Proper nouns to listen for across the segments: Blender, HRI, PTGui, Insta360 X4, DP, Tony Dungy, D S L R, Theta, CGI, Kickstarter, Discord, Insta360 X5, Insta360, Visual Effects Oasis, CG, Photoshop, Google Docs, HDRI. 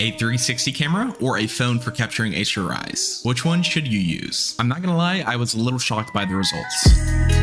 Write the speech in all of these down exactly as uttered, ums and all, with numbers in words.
A three sixty camera or a phone for capturing H R Is? Which one should you use? I'm not gonna lie, I was a little shocked by the results.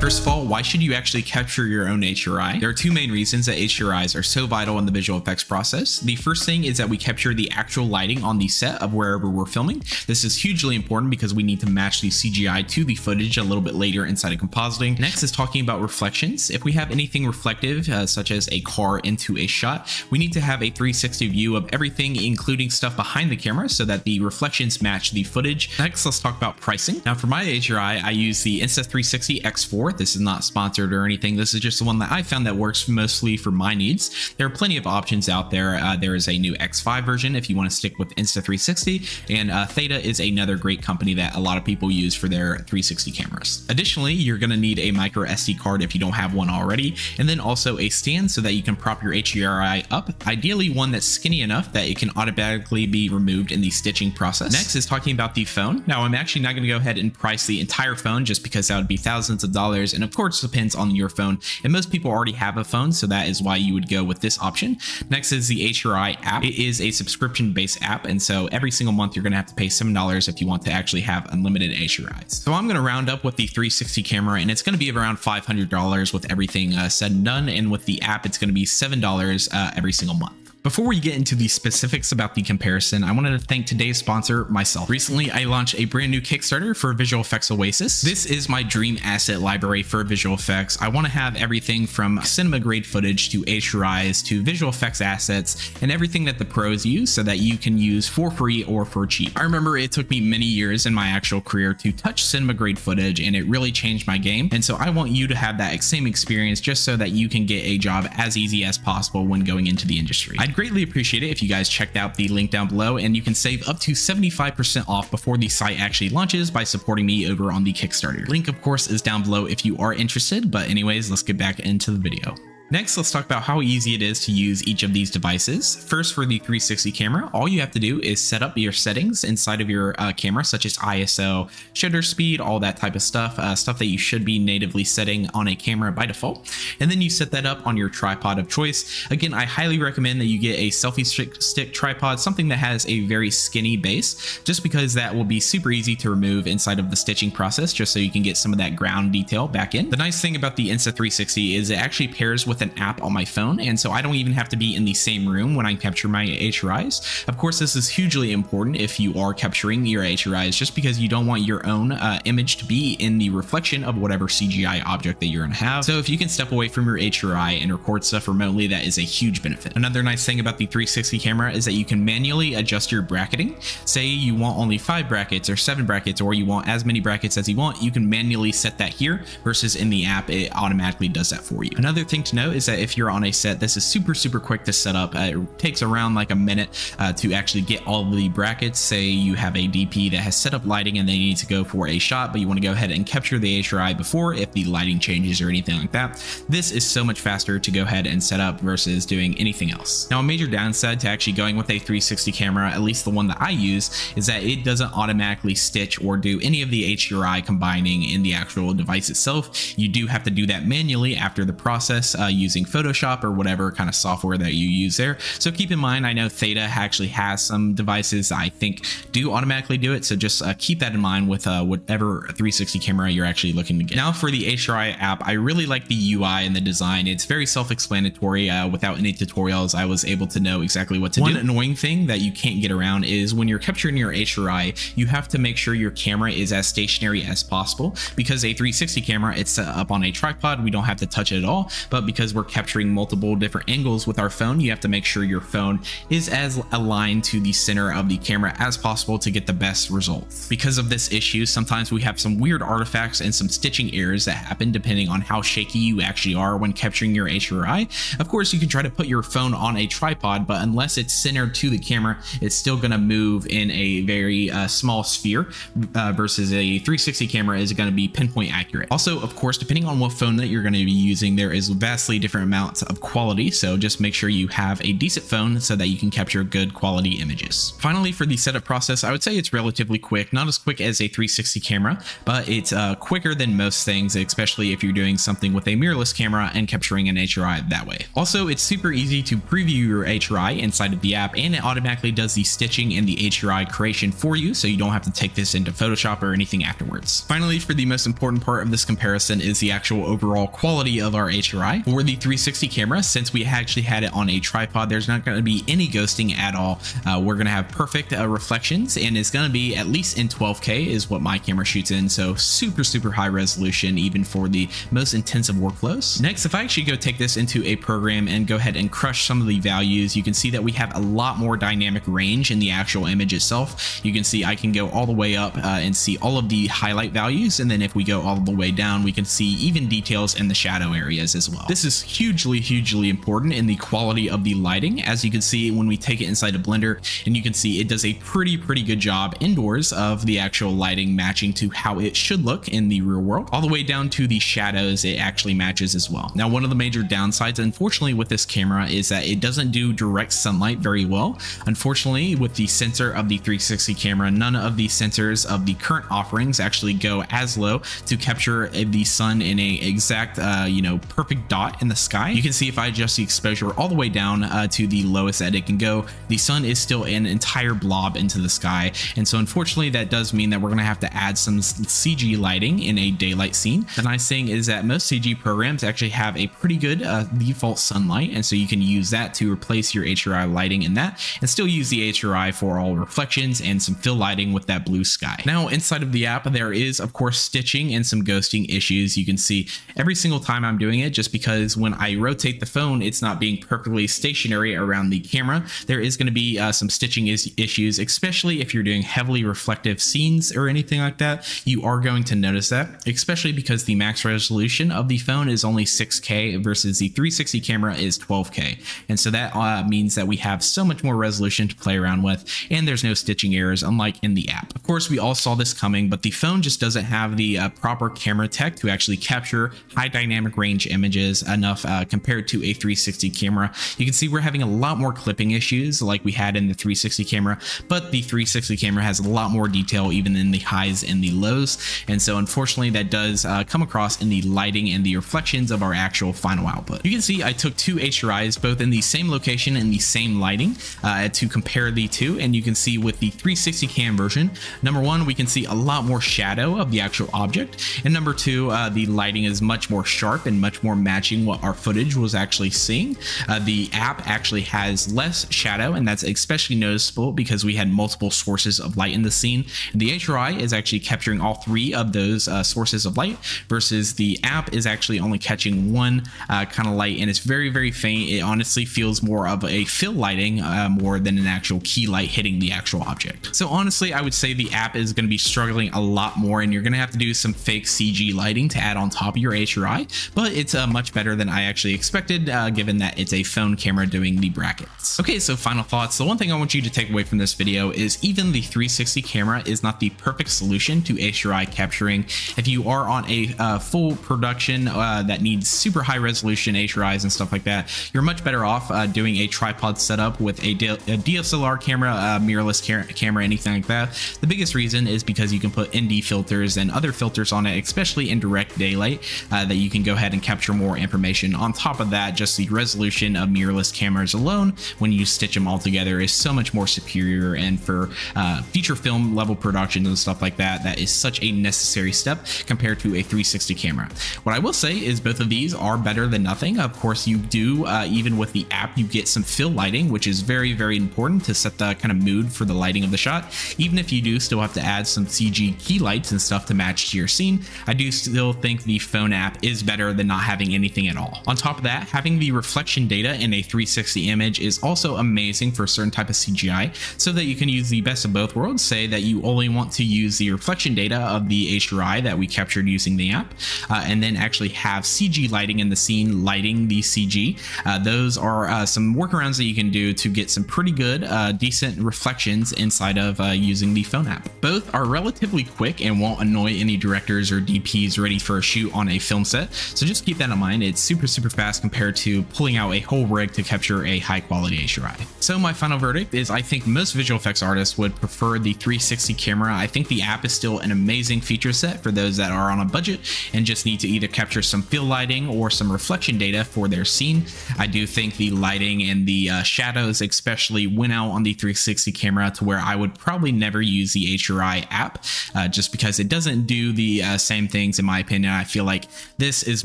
First of all, why should you actually capture your own H R I? There are two main reasons that H R Is are so vital in the visual effects process. The first thing is that we capture the actual lighting on the set of wherever we're filming. This is hugely important because we need to match the C G I to the footage a little bit later inside of compositing. Next is talking about reflections. If we have anything reflective, uh, such as a car into a shot, we need to have a three sixty view of everything, including stuff behind the camera, so that the reflections match the footage. Next, let's talk about pricing. Now for my H R I, I use the Insta three sixty X four. This is not sponsored or anything. This is just the one that I found that works mostly for my needs. There are plenty of options out there. Uh, there is a new X five version if you want to stick with Insta three sixty, and uh, Theta is another great company that a lot of people use for their three sixty cameras. Additionally, you're going to need a micro S D card if you don't have one already, and then also a stand so that you can prop your H D R I up, ideally one that's skinny enough that it can automatically be removed in the stitching process. Next is talking about the phone. Now I'm actually not going to go ahead and price the entire phone just because that would be thousands of dollars. And of course, it depends on your phone. And most people already have a phone, so that is why you would go with this option. Next is the H R I app. It is a subscription-based app, and so every single month you're going to have to pay seven dollars if you want to actually have unlimited H R Is. So I'm going to round up with the three sixty camera, and it's going to be around five hundred dollars with everything uh, said and done. And with the app, it's going to be seven dollars uh, every single month. Before we get into the specifics about the comparison, I wanted to thank today's sponsor, myself. Recently, I launched a brand new Kickstarter for Visual Effects Oasis. This is my dream asset library for visual effects. I want to have everything from cinema grade footage to H R Is to visual effects assets and everything that the pros use so that you can use for free or for cheap. I remember it took me many years in my actual career to touch cinema grade footage, and it really changed my game. And so I want you to have that same experience just so that you can get a job as easy as possible when going into the industry. I'd greatly appreciate it if you guys checked out the link down below, and you can save up to seventy-five percent off before the site actually launches by supporting me over on the Kickstarter. Link, of course, is down below if you are interested, but anyways, let's get back into the video. Next, let's talk about how easy it is to use each of these devices. First, for the three sixty camera, all you have to do is set up your settings inside of your uh, camera, such as I S O, shutter speed, all that type of stuff, uh, stuff that you should be natively setting on a camera by default. And then you set that up on your tripod of choice. Again, I highly recommend that you get a selfie stick, stick tripod, something that has a very skinny base, just because that will be super easy to remove inside of the stitching process, just so you can get some of that ground detail back in. The nice thing about the Insta three sixty is it actually pairs with an app on my phone, and so I don't even have to be in the same room when I capture my H R Is. Of course, this is hugely important if you are capturing your H R Is, just because you don't want your own uh, image to be in the reflection of whatever C G I object that you're gonna have. So if you can step away from your H R I and record stuff remotely, that is a huge benefit. Another nice thing about the three sixty camera is that you can manually adjust your bracketing. Say you want only five brackets or seven brackets, or you want as many brackets as you want, you can manually set that here, versus in the app, it automatically does that for you. Another thing to know is that if you're on a set, this is super super quick to set up. Uh, it takes around like a minute uh, to actually get all the brackets. Say you have a D P that has set up lighting and they need to go for a shot, but you want to go ahead and capture the H R I before if the lighting changes or anything like that. This is so much faster to go ahead and set up versus doing anything else. Now, a major downside to actually going with a three sixty camera, at least the one that I use, is that it doesn't automatically stitch or do any of the H R I combining in the actual device itself. You do have to do that manually after the process, uh, using Photoshop or whatever kind of software that you use there. So keep in mind, I know Theta actually has some devices I think do automatically do it. So just uh, keep that in mind with uh, whatever three sixty camera you're actually looking to get. Now for the H R I app, I really like the U I and the design. It's very self-explanatory. Uh, without any tutorials, I was able to know exactly what to do. One annoying thing that you can't get around is when you're capturing your H R I, you have to make sure your camera is as stationary as possible, because a three sixty camera, it's set up on a tripod. We don't have to touch it at all, but because Because we're capturing multiple different angles with our phone, you have to make sure your phone is as aligned to the center of the camera as possible to get the best results. Because of this issue, sometimes we have some weird artifacts and some stitching errors that happen depending on how shaky you actually are when capturing your H R I. Of course, you can try to put your phone on a tripod, but unless it's centered to the camera, it's still going to move in a very uh, small sphere uh, versus a three sixty camera is going to be pinpoint accurate. Also, of course, depending on what phone that you're going to be using, there is vastly obviously different amounts of quality, so just make sure you have a decent phone so that you can capture good quality images. Finally, for the setup process, I would say it's relatively quick, not as quick as a three sixty camera, but it's uh, quicker than most things, especially if you're doing something with a mirrorless camera and capturing an H R I that way. Also, it's super easy to preview your H R I inside of the app, and it automatically does the stitching and the H R I creation for you, so you don't have to take this into Photoshop or anything afterwards. Finally, for the most important part of this comparison is the actual overall quality of our H R I. For the three sixty camera, since we actually had it on a tripod, there's not going to be any ghosting at all. Uh, we're going to have perfect uh, reflections, and it's going to be at least in twelve K is what my camera shoots in, so super, super high resolution even for the most intensive workflows. Next, if I actually go take this into a program and go ahead and crush some of the values, you can see that we have a lot more dynamic range in the actual image itself. You can see I can go all the way up uh, and see all of the highlight values, and then if we go all the way down, we can see even details in the shadow areas as well. This is hugely, hugely important in the quality of the lighting. As you can see, when we take it inside of Blender, and you can see it does a pretty, pretty good job indoors of the actual lighting matching to how it should look in the real world. All the way down to the shadows, it actually matches as well. Now, one of the major downsides, unfortunately, with this camera is that it doesn't do direct sunlight very well. Unfortunately, with the sensor of the three sixty camera, none of the sensors of the current offerings actually go as low to capture the sun in a exact, uh, you know, perfect dot in the sky. You can see if I adjust the exposure all the way down uh, to the lowest that it can go, the sun is still an entire blob into the sky. And so unfortunately, that does mean that we're going to have to add some C G lighting in a daylight scene. The nice thing is that most C G programs actually have a pretty good uh, default sunlight, and so you can use that to replace your H R I lighting in that and still use the H R I for all reflections and some fill lighting with that blue sky. Now, inside of the app, there is, of course, stitching and some ghosting issues. You can see every single time I'm doing it, just because when I rotate the phone, it's not being perfectly stationary around the camera. There is going to be uh, some stitching is issues, especially if you're doing heavily reflective scenes or anything like that. You are going to notice that, especially because the max resolution of the phone is only six K versus the three sixty camera is twelve K. And so that uh, means that we have so much more resolution to play around with, and there's no stitching errors, unlike in the app. Of course, we all saw this coming, but the phone just doesn't have the uh, proper camera tech to actually capture high dynamic range images enough uh, compared to a three sixty camera. You can see we're having a lot more clipping issues like we had in the three sixty camera, but the three sixty camera has a lot more detail even in the highs and the lows. And so unfortunately, that does uh, come across in the lighting and the reflections of our actual final output. You can see I took two H R Is, both in the same location and the same lighting uh, to compare the two. And you can see with the three sixty cam version, number one, we can see a lot more shadow of the actual object. And number two, uh, the lighting is much more sharp and much more matching what our footage was actually seeing. Uh, the app actually has less shadow, and that's especially noticeable because we had multiple sources of light in the scene. And the H R I is actually capturing all three of those uh, sources of light, versus the app is actually only catching one uh, kind of light, and it's very, very faint. It honestly feels more of a fill lighting uh, more than an actual key light hitting the actual object. So honestly, I would say the app is going to be struggling a lot more, and you're going to have to do some fake C G lighting to add on top of your H R I, but it's uh, much better than I actually expected, uh, given that it's a phone camera doing the brackets. Okay, so final thoughts. The one thing I want you to take away from this video is even the three sixty camera is not the perfect solution to H R I capturing. If you are on a uh, full production uh, that needs super high resolution H R Is and stuff like that, you're much better off uh, doing a tripod setup with a, D a D S L R camera, uh, mirrorless ca camera, anything like that. The biggest reason is because you can put N D filters and other filters on it, especially in direct daylight, uh, that you can go ahead and capture more information. On top of that, just the resolution of mirrorless cameras alone, when you stitch them all together, is so much more superior. And for uh, feature film level production and stuff like that, that is such a necessary step compared to a three sixty camera. What I will say is both of these are better than nothing. Of course, you do, uh, even with the app, you get some fill lighting, which is very, very important to set the kind of mood for the lighting of the shot. Even if you do still have to add some C G key lights and stuff to match to your scene, I do still think the phone app is better than not having anything at all. On top of that, having the reflection data in a three sixty image is also amazing for a certain type of C G I, so that you can use the best of both worlds. Say that you only want to use the reflection data of the H R I that we captured using the app, uh, and then actually have C G lighting in the scene lighting the C G. Uh, those are uh, some workarounds that you can do to get some pretty good, uh, decent reflections inside of uh, using the phone app. Both are relatively quick and won't annoy any directors or D Ps ready for a shoot on a film set, so just keep that in mind. It's super, super fast compared to pulling out a whole rig to capture a high quality H R I. So my final verdict is I think most visual effects artists would prefer the three sixty camera. I think the app is still an amazing feature set for those that are on a budget and just need to either capture some field lighting or some reflection data for their scene. I do think the lighting and the uh, shadows especially went out on the three sixty camera to where I would probably never use the H R I app uh, just because it doesn't do the uh, same things in my opinion. I feel like this is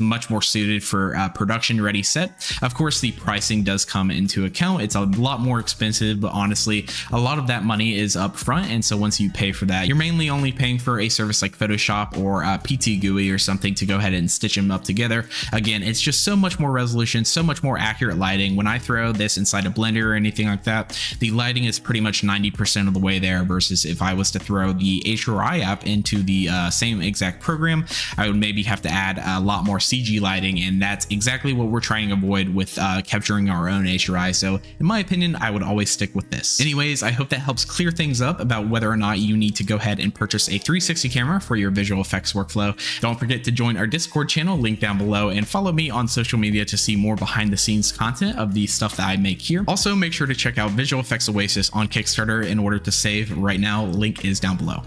much more suited for uh, production ready set. Of course, the pricing does come into account. It's a lot more expensive, but honestly, a lot of that money is up front. And so once you pay for that, you're mainly only paying for a service like Photoshop or uh, PTGui or something to go ahead and stitch them up together. Again, it's just so much more resolution, so much more accurate lighting. When I throw this inside a Blender or anything like that, the lighting is pretty much ninety percent of the way there versus if I was to throw the H R I app into the uh, same exact program, I would maybe have to add a lot more C G lighting, and that's exactly what we're trying to avoid with uh, capturing our own H R I. So in my opinion, I would always stick with this. Anyways, I hope that helps clear things up about whether or not you need to go ahead and purchase a three sixty camera for your visual effects workflow. Don't forget to join our Discord channel, link down below, and follow me on social media to see more behind the scenes content of the stuff that I make here. Also, make sure to check out Visual Effects Oasis on Kickstarter in order to save right now. Link is down below.